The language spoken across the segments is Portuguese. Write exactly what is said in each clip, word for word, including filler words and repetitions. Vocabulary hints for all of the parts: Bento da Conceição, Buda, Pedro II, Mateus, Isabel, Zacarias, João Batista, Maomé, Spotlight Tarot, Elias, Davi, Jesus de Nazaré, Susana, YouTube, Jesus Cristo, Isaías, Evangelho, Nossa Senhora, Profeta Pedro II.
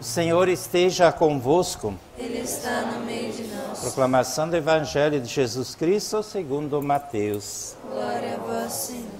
O Senhor esteja convosco. Ele está no meio de nós. Proclamação do Evangelho de Jesus Cristo segundo Mateus. Glória a vós, Senhor.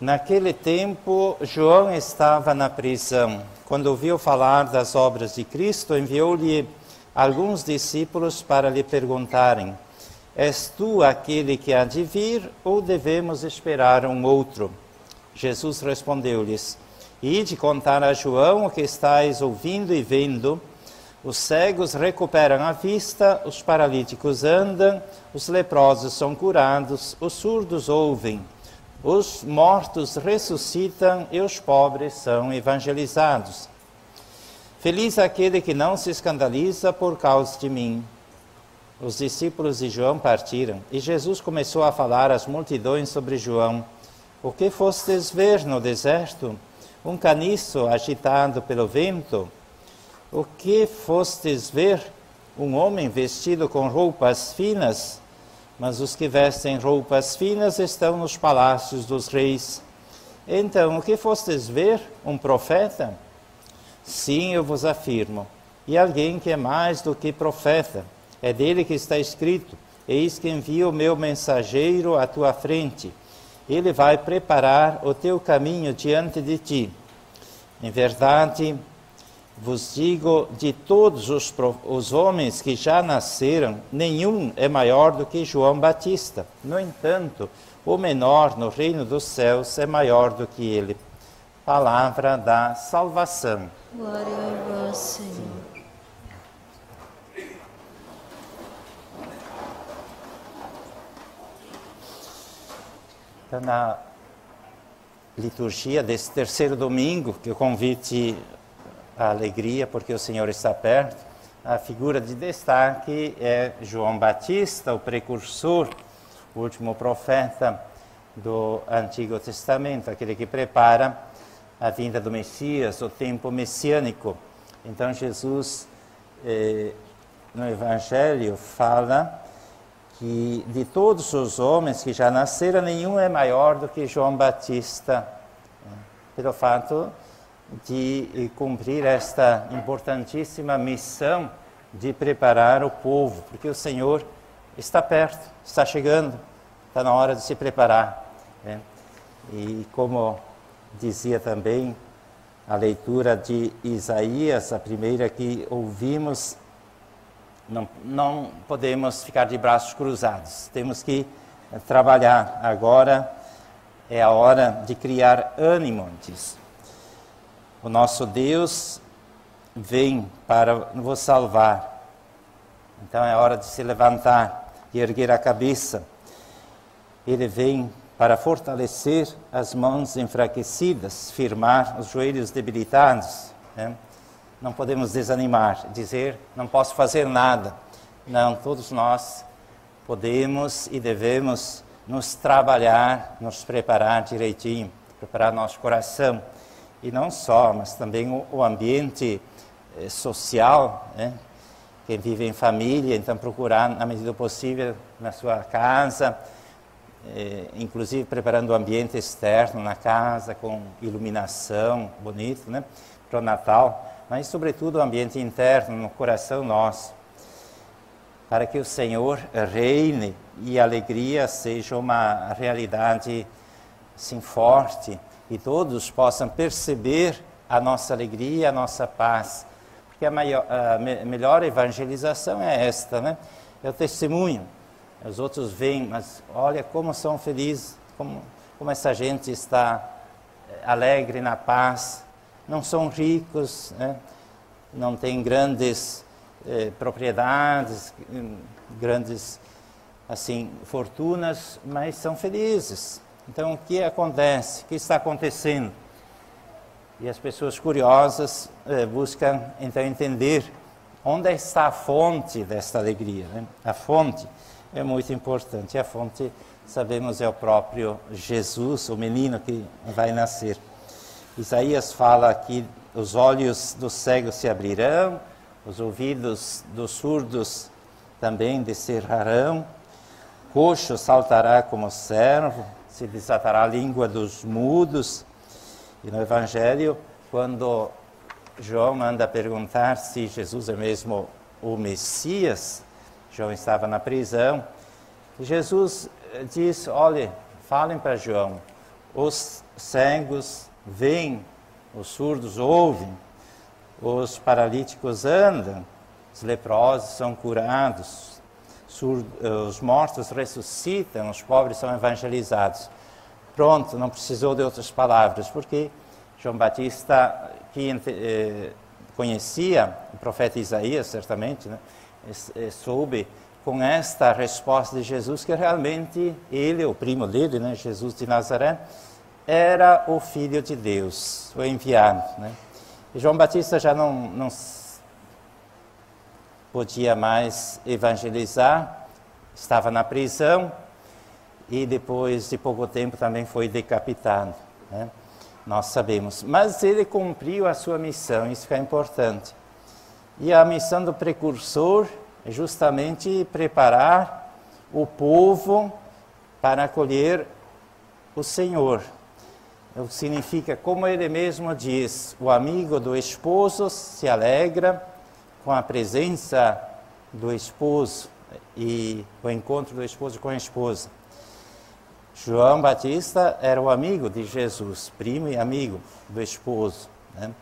Naquele tempo, João estava na prisão. Quando ouviu falar das obras de Cristo, enviou-lhe alguns discípulos para lhe perguntarem: És tu aquele que há de vir, ou devemos esperar um outro? Jesus respondeu-lhes: Ide contar a João o que estáis ouvindo e vendo. Os cegos recuperam a vista, os paralíticos andam, os leprosos são curados, os surdos ouvem. Os mortos ressuscitam e os pobres são evangelizados. Feliz aquele que não se escandaliza por causa de mim. Os discípulos de João partiram, e Jesus começou a falar às multidões sobre João. O que fostes ver no deserto? Um caniço agitado pelo vento? O que fostes ver? Um homem vestido com roupas finas? Mas os que vestem roupas finas estão nos palácios dos reis. Então, o que fostes ver? Um profeta? Sim, eu vos afirmo. E alguém que é mais do que profeta. É dele que está escrito: Eis que envio o meu mensageiro à tua frente. Ele vai preparar o teu caminho diante de ti. Em verdade, vos digo, de todos os, os homens que já nasceram, nenhum é maior do que João Batista. No entanto, o menor no reino dos céus é maior do que ele. Palavra da salvação. Glória a vós, Senhor. Então, na liturgia desse terceiro domingo, que eu convite a alegria, porque o Senhor está perto, a figura de destaque é João Batista, o precursor, o último profeta do Antigo Testamento, aquele que prepara a vinda do Messias, o tempo messiânico. Então Jesus, eh, no Evangelho, fala que de todos os homens que já nasceram, nenhum é maior do que João Batista, né? Pelo fato de cumprir esta importantíssima missão de preparar o povo, porque o Senhor está perto, está chegando, está na hora de se preparar, né? E como dizia também a leitura de Isaías, a primeira que ouvimos, não, não podemos ficar de braços cruzados, temos que trabalhar. Agora é a hora de criar ânimo, diz. O nosso Deus vem para nos salvar. Então é hora de se levantar e erguer a cabeça. Ele vem para fortalecer as mãos enfraquecidas, firmar os joelhos debilitados, né? Não podemos desanimar, dizer: não posso fazer nada. Não, todos nós podemos e devemos nos trabalhar, nos preparar direitinho, preparar nosso coração. E não só, mas também o ambiente eh, social, né? Quem vive em família, então procurar, na medida do possível, na sua casa, eh, inclusive preparando o ambiente externo na casa, com iluminação, bonito, né? Para o Natal, mas sobretudo o ambiente interno, no coração nosso, para que o Senhor reine e a alegria seja uma realidade, assim, forte, e todos possam perceber a nossa alegria, a nossa paz. Porque a, maior, a me, melhor evangelização é esta, né? É o testemunho. Os outros veem, mas olha como são felizes, como, como essa gente está alegre na paz. Não são ricos, né? Não têm grandes eh, propriedades, grandes, assim, fortunas, mas são felizes. Então, o que acontece? O que está acontecendo? E as pessoas curiosas eh, buscam, então, entender onde está a fonte desta alegria, né? A fonte é muito importante. A fonte sabemos é o próprio Jesus, o menino que vai nascer. Isaías fala que os olhos dos cegos se abrirão, os ouvidos dos surdos também descerrarão, coxo saltará como servo, se desatará a língua dos mudos. E no Evangelho, quando João manda perguntar se Jesus é mesmo o Messias, João estava na prisão, e Jesus diz, olha, falem para João, os cegos veem, os surdos ouvem, os paralíticos andam, os leprosos são curados, os mortos ressuscitam, os pobres são evangelizados. Pronto, não precisou de outras palavras, porque João Batista, que eh, conhecia o profeta Isaías, certamente, né, soube com esta resposta de Jesus que realmente ele, o primo dele, né, Jesus de Nazaré, era o Filho de Deus, o enviado, né? E João Batista já não, não podia mais evangelizar, estava na prisão e depois de pouco tempo também foi decapitado, né? Nós sabemos. Mas ele cumpriu a sua missão, isso que é importante. E a missão do precursor é justamente preparar o povo para acolher o Senhor. Significa, como ele mesmo diz, o amigo do esposo se alegra com a presença do esposo e o encontro do esposo com a esposa. João Batista era o amigo de Jesus, primo e amigo do esposo, né?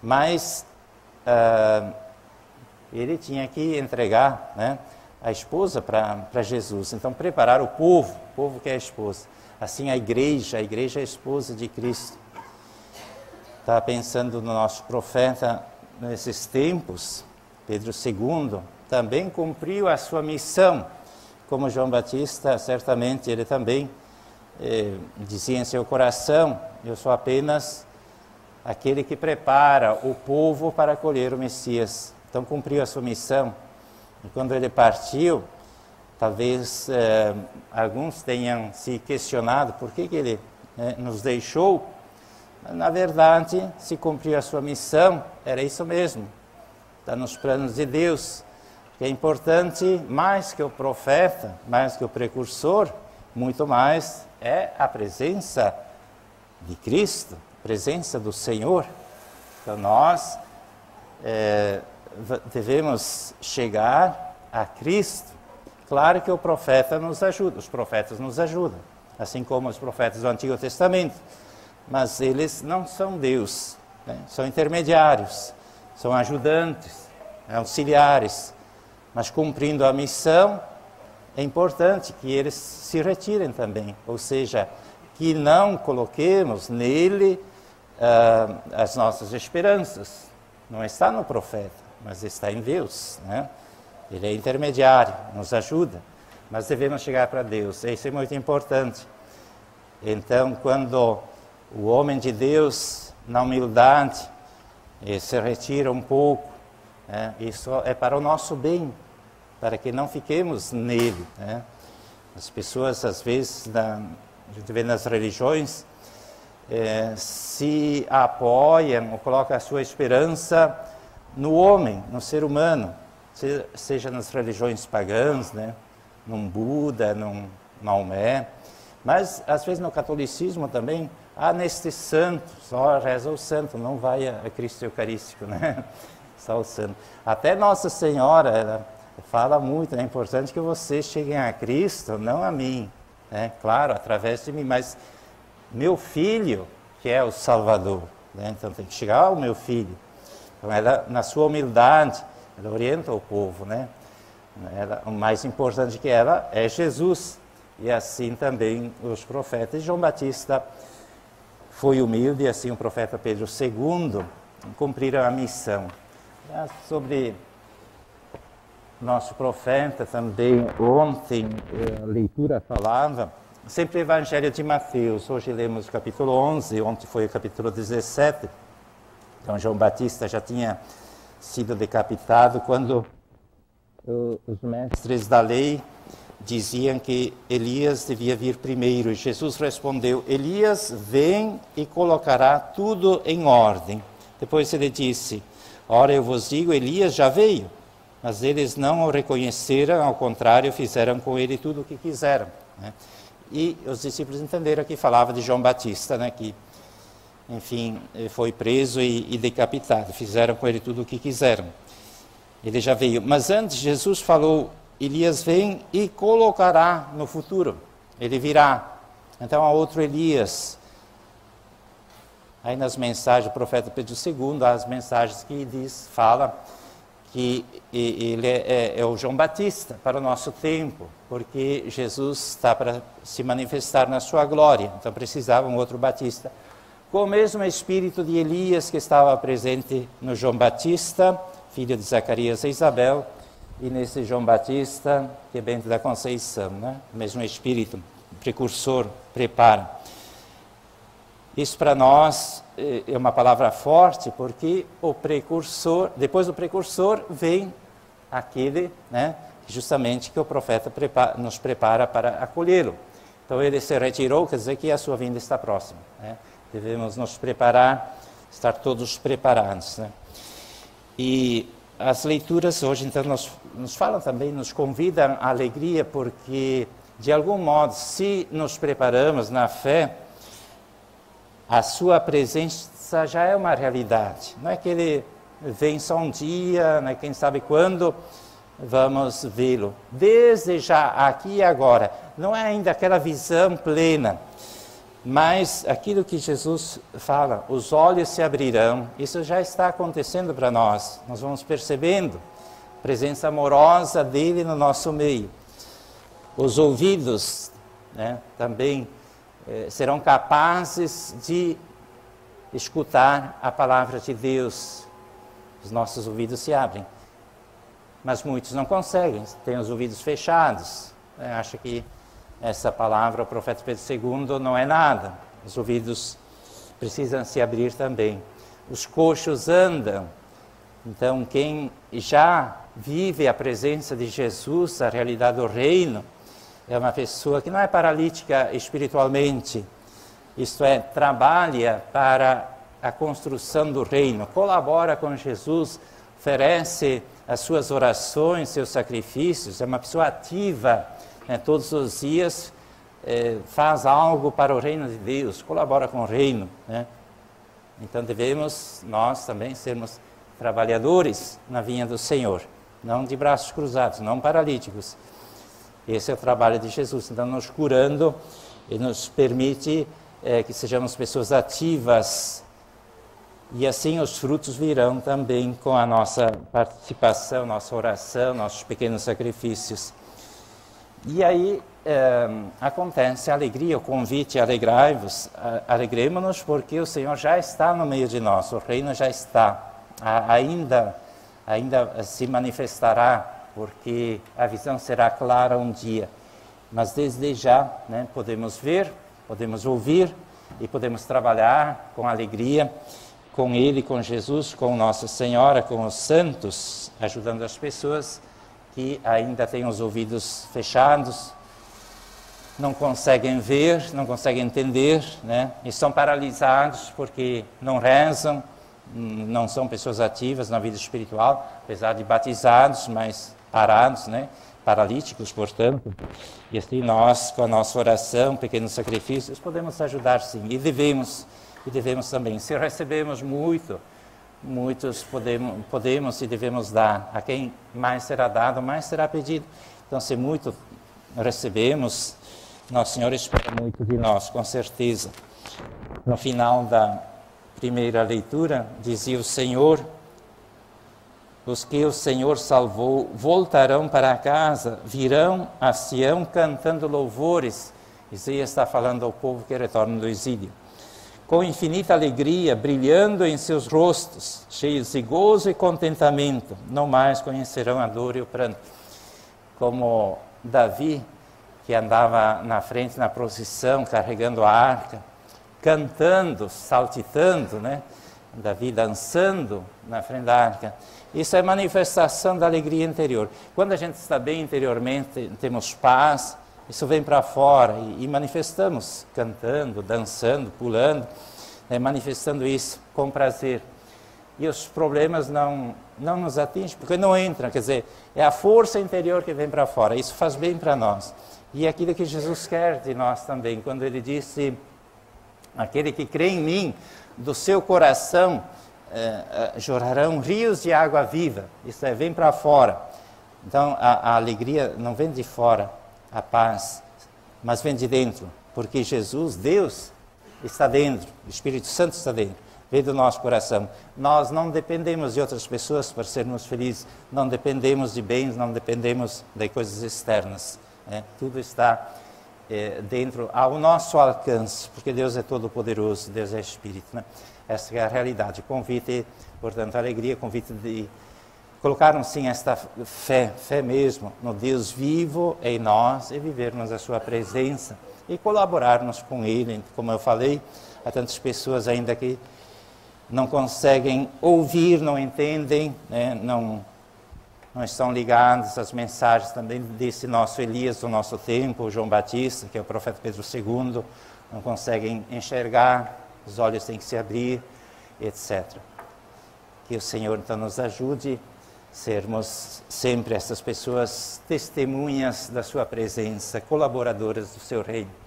Mas ah, ele tinha que entregar, né, a esposa para Jesus, então preparar o povo, o povo que é a esposa. Assim a igreja, a igreja é a esposa de Cristo. Estava pensando no nosso profeta nesses tempos, Pedro segundo, também cumpriu a sua missão. Como João Batista, certamente ele também eh, dizia em seu coração, eu sou apenas aquele que prepara o povo para acolher o Messias. Então cumpriu a sua missão. E quando ele partiu, talvez eh, alguns tenham se questionado por que, que ele eh, nos deixou. Mas, na verdade, se cumpriu a sua missão, era isso mesmo. Está nos planos de Deus. É importante, mais que o profeta, mais que o precursor, muito mais é a presença de Cristo, a presença do Senhor. Então nós eh, devemos chegar a Cristo. Claro que o profeta nos ajuda, os profetas nos ajudam, assim como os profetas do Antigo Testamento, mas eles não são Deus, né? São intermediários, são ajudantes, auxiliares, mas cumprindo a missão, é importante que eles se retirem também, ou seja, que não coloquemos nele ah, as nossas esperanças. Não está no profeta, mas está em Deus, né? Ele é intermediário, nos ajuda, mas devemos chegar para Deus, isso é muito importante. Então, quando o homem de Deus, na humildade, se retira um pouco, né, isso é para o nosso bem, para que não fiquemos nele, né? As pessoas, às vezes, na, a gente vê nas religiões, eh, se apoiam ou colocam a sua esperança no homem, no ser humano, seja nas religiões pagãs, né, num Buda, num Maomé, mas às vezes no catolicismo também, ah, neste santo, só reza o santo, não vai a Cristo Eucarístico, né, só o santo. Até Nossa Senhora, ela fala muito, é importante que vocês cheguem a Cristo, não a mim, né, claro, através de mim, mas meu filho, que é o Salvador, né, então tem que chegar ao meu filho. Então ela, na sua humildade, ela orienta o povo, né? Ela, o mais importante que ela é Jesus. E assim também os profetas. João Batista foi humilde, e assim o profeta Pedro segundo cumpriram a missão. Sobre nosso profeta também, ontem a leitura falava, sempre o Evangelho de Mateus, hoje lemos o capítulo onze, ontem foi o capítulo dezessete. Então João Batista já tinha sido decapitado quando os mestres da lei diziam que Elias devia vir primeiro. Jesus respondeu: Elias vem e colocará tudo em ordem. Depois ele disse: ora, eu vos digo, Elias já veio, mas eles não o reconheceram, ao contrário, fizeram com ele tudo o que quiseram, né? E os discípulos entenderam que falava de João Batista, né, que, enfim, foi preso e, e decapitado, fizeram com ele tudo o que quiseram. Ele já veio, mas antes Jesus falou: Elias vem e colocará no futuro, ele virá. Então há outro Elias. Aí nas mensagens do profeta Pedro segundo, há as mensagens que diz, fala que ele é, é, é o João Batista para o nosso tempo, porque Jesus está para se manifestar na sua glória, então precisava um outro Batista, com o mesmo espírito de Elias que estava presente no João Batista, filho de Zacarias e Isabel, e nesse João Batista, que é Bento da Conceição, né? O mesmo espírito, precursor, prepara. Isso para nós é uma palavra forte, porque o precursor, depois do precursor vem aquele, né, justamente que o profeta prepara, nos prepara para acolhê-lo. Então ele se retirou, quer dizer que a sua vinda está próxima, né? Devemos nos preparar, estar todos preparados, né? E as leituras hoje então nos, nos falam também, nos convidam à alegria, porque de algum modo, se nos preparamos na fé, a sua presença já é uma realidade. Não é que ele vem só um dia, né? Quem sabe quando vamos vê-lo. Desde já, aqui e agora. Não é ainda aquela visão plena, mas aquilo que Jesus fala, os olhos se abrirão, isso já está acontecendo para nós. Nós vamos percebendo a presença amorosa dele no nosso meio. Os ouvidos, né, também serão capazes de escutar a palavra de Deus. Os nossos ouvidos se abrem, mas muitos não conseguem, têm os ouvidos fechados, acha que essa palavra, o profeta Pedro segundo, não é nada. Os ouvidos precisam se abrir também. Os coxos andam. Então quem já vive a presença de Jesus, a realidade do reino, é uma pessoa que não é paralítica espiritualmente, isto é, trabalha para a construção do reino, colabora com Jesus, oferece as suas orações, seus sacrifícios, é uma pessoa ativa, né? Todos os dias eh, faz algo para o reino de Deus, colabora com o reino, né? Então devemos nós também sermos trabalhadores na vinha do Senhor, não de braços cruzados, não paralíticos. Esse é o trabalho de Jesus, então nos curando e nos permite é, que sejamos pessoas ativas, e assim os frutos virão também com a nossa participação, nossa oração, nossos pequenos sacrifícios. E aí é, acontece a alegria, o convite: alegrai-vos, alegremos-nos, porque o Senhor já está no meio de nós, o reino já está, a, ainda, ainda se manifestará, porque a visão será clara um dia, mas desde já, né, podemos ver, podemos ouvir e podemos trabalhar com alegria, com Ele, com Jesus, com Nossa Senhora, com os santos, ajudando as pessoas que ainda têm os ouvidos fechados, não conseguem ver, não conseguem entender, né, e são paralisados porque não rezam, não são pessoas ativas na vida espiritual, apesar de batizados, mas parados, né? Paralíticos, portanto. E assim nós, com a nossa oração, pequenos sacrifícios, podemos ajudar sim, e devemos, e devemos também. Se recebemos muito, muitos podemos, podemos e devemos dar. A quem mais será dado, mais será pedido. Então, se muito recebemos, Nosso Senhor espera muito de nós, com certeza. No final da primeira leitura, dizia o Senhor: os que o Senhor salvou voltarão para casa, virão a Sião cantando louvores. Isaías está falando ao povo que retorna do exílio. Com infinita alegria, brilhando em seus rostos, cheios de gozo e contentamento, não mais conhecerão a dor e o pranto. Como Davi, que andava na frente na procissão, carregando a arca, cantando, saltitando, né? Davi dançando na frente da arca. Isso é manifestação da alegria interior. Quando a gente está bem interiormente, temos paz, isso vem para fora e, e manifestamos cantando, dançando, pulando, né, manifestando isso com prazer. E os problemas não, não nos atingem, porque não entram, quer dizer, é a força interior que vem para fora, isso faz bem para nós. E é aquilo que Jesus quer de nós também, quando ele disse, aquele que crê em mim, do seu coração eh, jorrarão rios de água viva, isso é, vem para fora. Então a, a alegria não vem de fora, a paz, mas vem de dentro, porque Jesus, Deus, está dentro, o Espírito Santo está dentro. Vem do nosso coração. Nós não dependemos de outras pessoas para sermos felizes, não dependemos de bens, não dependemos de coisas externas. Né? Tudo está eh, dentro, ao nosso alcance, porque Deus é todo-poderoso, Deus é Espírito. Né? Essa é a realidade. Convite, portanto, a alegria, convite de colocarmos, sim, esta fé, fé mesmo, no Deus vivo em nós e vivermos a sua presença e colaborarmos com Ele. Como eu falei, há tantas pessoas ainda que não conseguem ouvir, não entendem, né? não, não estão ligados às mensagens também desse nosso Elias do nosso tempo, o João Batista, que é o profeta Pedro segundo, não conseguem enxergar, os olhos têm que se abrir, etcétera. Que o Senhor então nos ajude a sermos sempre essas pessoas testemunhas da sua presença, colaboradoras do seu reino.